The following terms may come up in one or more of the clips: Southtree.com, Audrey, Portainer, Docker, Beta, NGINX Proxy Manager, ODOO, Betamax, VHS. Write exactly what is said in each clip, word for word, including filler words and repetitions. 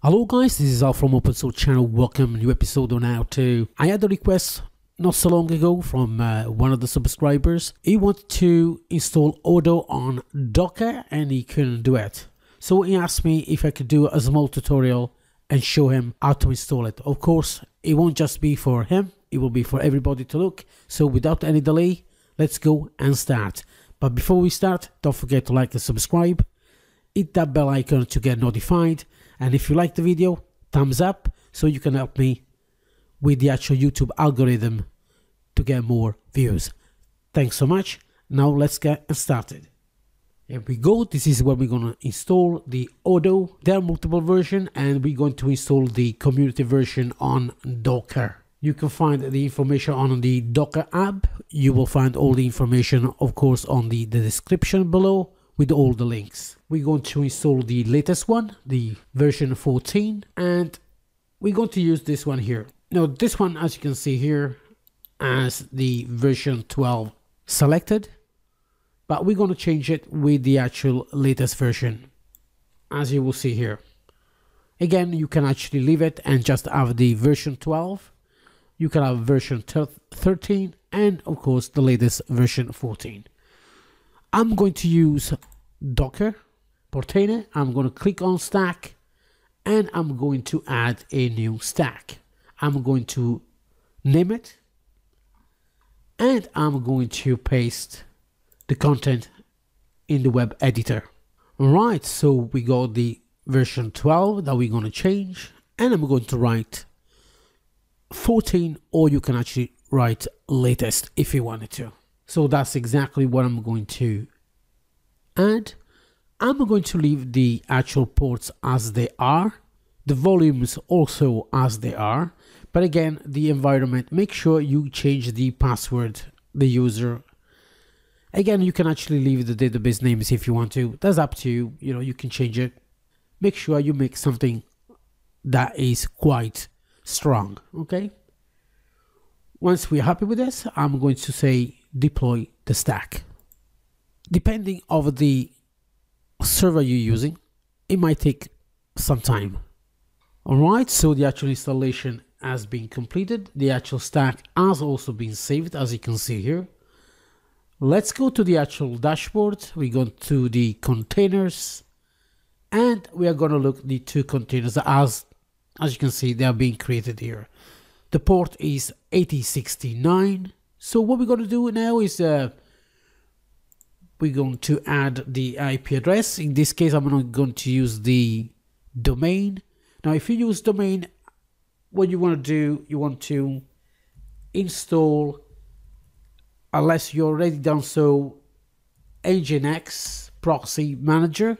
Hello guys, this is Al from Open Source Channel. Welcome, new episode on how to. I had a request not so long ago from uh, one of the subscribers. He wanted to install ODOO on Docker and he couldn't do it. So he asked me if I could do a small tutorial and show him how to install it. Of course, it won't just be for him, it will be for everybody to look. So without any delay, let's go and start. But before we start, don't forget to like and subscribe. Hit that bell icon to get notified. And if you like the video, thumbs up so you can help me with the actual YouTube algorithm to get more views. Thanks so much. Now let's get started. Here we go. This is where we're going to install the ODOO. There are multiple versions and we're going to install the community version on Docker. You can find the information on the Docker app. You will find all the information, of course, on the, the description below, with all the links. We're going to install the latest one, the version fourteen, and we're going to use this one here. Now this one, as you can see here, has the version twelve selected, but we're going to change it with the actual latest version, as you will see here. Again, you can actually leave it and just have the version twelve. You can have version thirteen and of course the latest version fourteen. I'm going to use Docker, Portainer. I'm going to click on stack and I'm going to add a new stack. I'm going to name it and I'm going to paste the content in the web editor. Alright, so we got the version twelve that we're going to change, and I'm going to write fourteen, or you can actually write latest if you wanted to. So that's exactly what I'm going to add. I'm going to leave the actual ports as they are, the volumes also as they are, but again, the environment, make sure you change the password, the user. Again, you can actually leave the database names if you want to. That's up to you, you know, you can change it. Make sure you make something that is quite strong, okay? Once we're happy with this, I'm going to say deploy the stack. Depending on the server you're using, it might take some time. Alright, so the actual installation has been completed. The actual stack has also been saved, as you can see here. Let's go to the actual dashboard. We go to the containers and we are going to look at the two containers. As, as you can see, they are being created here. The port is eighty sixty-nine. So what we're going to do now is uh, we're going to add the I P address. In this case, I'm not going to use the domain. Now, if you use domain, what you want to do, you want to install, unless you're already done so, N G I N X Proxy Manager.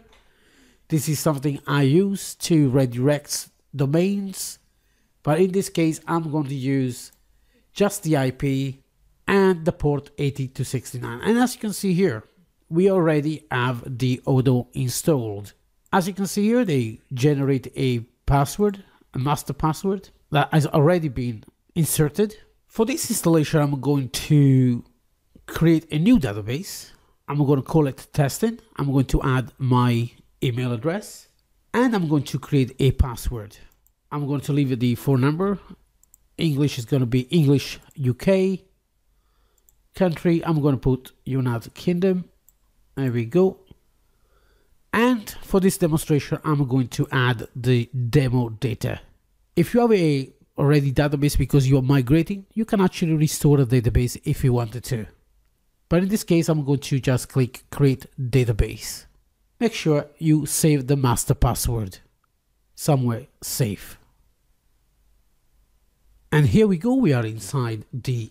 This is something I use to redirect domains. But in this case, I'm going to use just the I P and the port eighty two sixty-nine. And as you can see here, we already have the ODOO installed. As you can see here, they generate a password, a master password that has already been inserted. For this installation, I'm going to create a new database. I'm going to call it testing. I'm going to add my email address and I'm going to create a password. I'm going to leave the phone number. English is going to be English U K. Country, I'm going to put United Kingdom. There we go. And for this demonstration, I'm going to add the demo data. If you have a already database because you're migrating, you can actually restore the database if you wanted to. But in this case, I'm going to just click create database. Make sure you save the master password somewhere safe. And here we go. We are inside the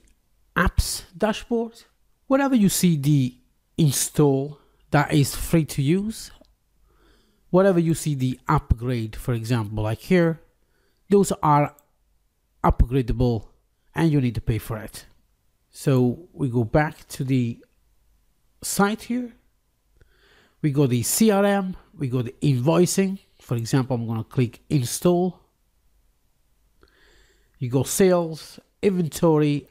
apps dashboard. Whenever you see the install that is free to use, whenever you see the upgrade, for example, like here, those are upgradable and you need to pay for it. So we go back to the site here. We go the C R M, we go the invoicing. For example, I'm going to click install. You go sales, inventory,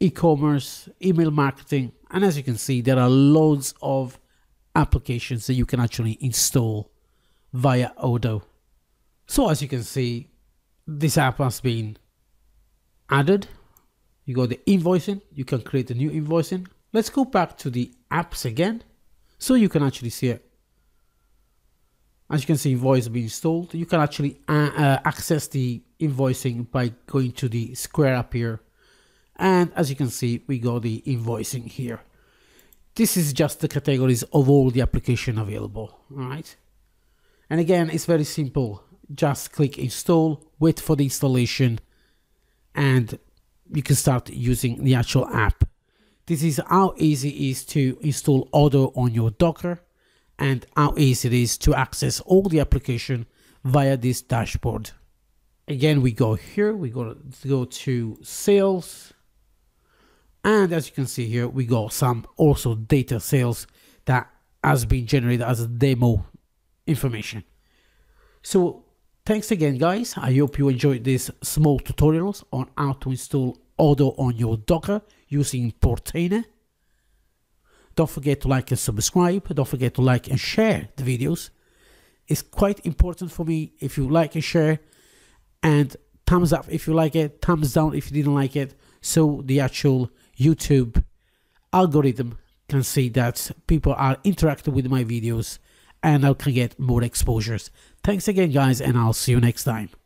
e-commerce, email marketing, and as you can see, there are loads of applications that you can actually install via ODOO. So as you can see, this app has been added. You got the invoicing, you can create a new invoicing. Let's go back to the apps again, so you can actually see it. As you can see, invoice being installed. You can actually uh, uh, access the invoicing by going to the square up here. And as you can see, we got the invoicing here. This is just the categories of all the application available, all right? And again, it's very simple. Just click install, wait for the installation, and you can start using the actual app. This is how easy it is to install ODOO on your Docker and how easy it is to access all the application via this dashboard. Again, we go here, we go to, go to sales. And as you can see here, we got some also data sales that has been generated as demo information. So thanks again, guys. I hope you enjoyed these small tutorials on how to install ODOO on your Docker using Portainer. Don't forget to like and subscribe. Don't forget to like and share the videos. It's quite important for me if you like and share, and thumbs up if you like it, thumbs down if you didn't like it, so the actual YouTube algorithm can see that people are interacting with my videos and I can get more exposures. Thanks again, guys, and I'll see you next time.